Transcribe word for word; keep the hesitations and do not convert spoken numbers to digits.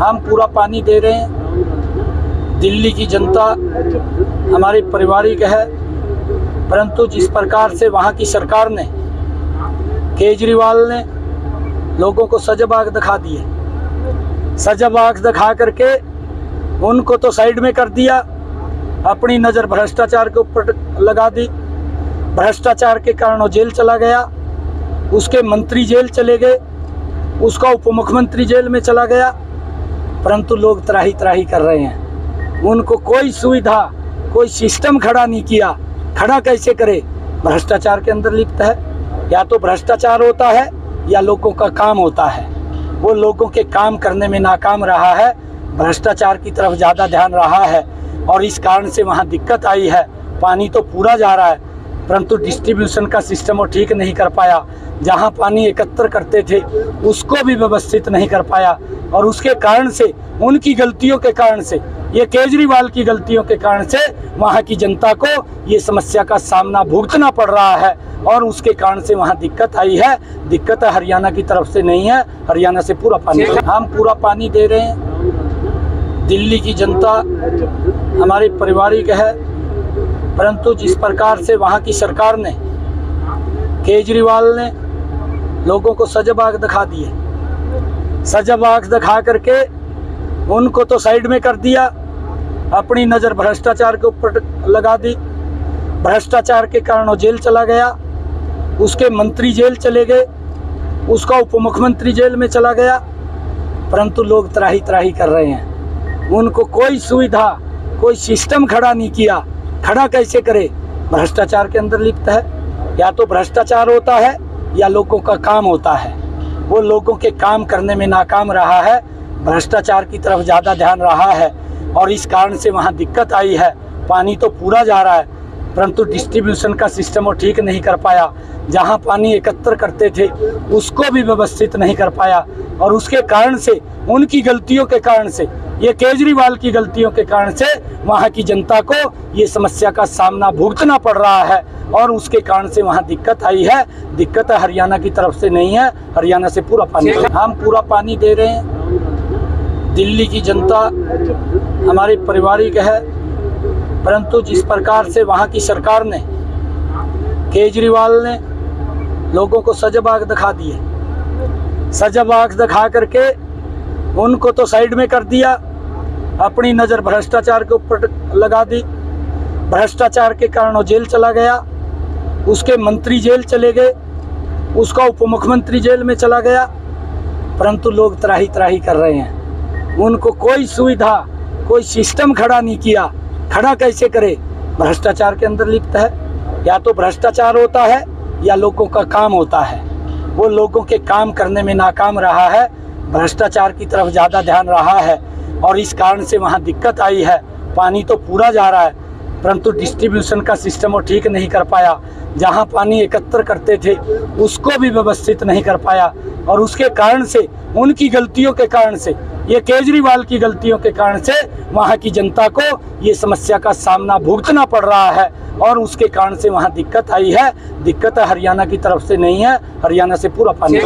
हम पूरा पानी दे रहे हैं। दिल्ली की जनता हमारे पारिवारिक है, परंतु जिस प्रकार से वहाँ की सरकार ने, केजरीवाल ने लोगों को सजब आग दिखा दी है, सजब आग दिखा करके उनको तो साइड में कर दिया, अपनी नज़र भ्रष्टाचार के ऊपर लगा दी। भ्रष्टाचार के कारण वो जेल चला गया, उसके मंत्री जेल चले गए, उसका उप मुख्यमंत्री जेल में चला गया, परंतु लोग त्राही त्राही कर रहे हैं। उनको कोई सुविधा, कोई सिस्टम खड़ा नहीं किया। खड़ा कैसे करे? भ्रष्टाचार के अंदर लिप्त है। या तो भ्रष्टाचार होता है या लोगों का काम होता है। वो लोगों के काम करने में नाकाम रहा है, भ्रष्टाचार की तरफ ज़्यादा ध्यान रहा है और इस कारण से वहाँ दिक्कत आई है। पानी तो पूरा जा रहा है, परंतु डिस्ट्रीब्यूशन का सिस्टम वो ठीक नहीं कर पाया। जहाँ पानी एकत्र करते थे उसको भी व्यवस्थित नहीं कर पाया और उसके कारण से, उनकी गलतियों के कारण से, ये केजरीवाल की गलतियों के कारण से वहाँ की जनता को ये समस्या का सामना भुगतना पड़ रहा है और उसके कारण से वहाँ दिक्कत आई है। दिक्कत हरियाणा की तरफ से नहीं है, हरियाणा से पूरा पानी, हम पूरा पानी दे रहे हैं। दिल्ली की जनता हमारे पारिवारिक है, परंतु जिस प्रकार से वहाँ की सरकार ने, केजरीवाल ने लोगों को सजब आग दिखा दी है, सजब आग दिखा करके उनको तो साइड में कर दिया, अपनी नज़र भ्रष्टाचार के ऊपर लगा दी। भ्रष्टाचार के कारण वो जेल चला गया, उसके मंत्री जेल चले गए, उसका उप मुख्यमंत्री जेल में चला गया, परंतु लोग त्राही त्राही कर रहे हैं। उनको कोई सुविधा, कोई सिस्टम खड़ा नहीं किया। खड़ा कैसे करे? भ्रष्टाचार के अंदर लिप्त है। या तो भ्रष्टाचार होता है या लोगों का काम होता है। वो लोगों के काम करने में नाकाम रहा है, भ्रष्टाचार की तरफ ज़्यादा ध्यान रहा है और इस कारण से वहाँ दिक्कत आई है। पानी तो पूरा जा रहा है, परंतु डिस्ट्रीब्यूशन का सिस्टम वो ठीक नहीं कर पाया। जहाँ पानी एकत्र करते थे उसको भी व्यवस्थित नहीं कर पाया और उसके कारण से, उनकी गलतियों के कारण से, ये केजरीवाल की गलतियों के कारण से वहाँ की जनता को ये समस्या का सामना भुगतना पड़ रहा है और उसके कारण से वहाँ दिक्कत आई है। दिक्कत हरियाणा की तरफ से नहीं है, हरियाणा से पूरा पानी, हम पूरा पानी दे रहे हैं। दिल्ली की जनता हमारे पारिवारिक है, परंतु जिस प्रकार से वहाँ की सरकार ने, केजरीवाल ने लोगों को सजब आग दिखा दी है, सजब आग दिखा करके उनको तो साइड में कर दिया, अपनी नज़र भ्रष्टाचार के ऊपर लगा दी। भ्रष्टाचार के कारण वो जेल चला गया, उसके मंत्री जेल चले गए, उसका उप मुख्यमंत्री जेल में चला गया, परंतु लोग त्राही त्राही कर रहे हैं। उनको कोई सुविधा, कोई सिस्टम खड़ा नहीं किया। खड़ा कैसे करे? भ्रष्टाचार के अंदर लिप्त है। या तो भ्रष्टाचार होता है या लोगों का काम होता है। वो लोगों के काम करने में नाकाम रहा है, भ्रष्टाचार की तरफ ज़्यादा ध्यान रहा है और इस कारण से वहाँ दिक्कत आई है। पानी तो पूरा जा रहा है, परंतु डिस्ट्रीब्यूशन का सिस्टम वो ठीक नहीं कर पाया। जहाँ पानी एकत्र करते थे उसको भी व्यवस्थित नहीं कर पाया और उसके कारण से, उनकी गलतियों के कारण से, ये केजरीवाल की गलतियों के कारण से वहाँ की जनता को ये समस्या का सामना भुगतना पड़ रहा है और उसके कारण से वहाँ दिक्कत आई है। दिक्कत हरियाणा की तरफ से नहीं है, हरियाणा से पूरा पानी।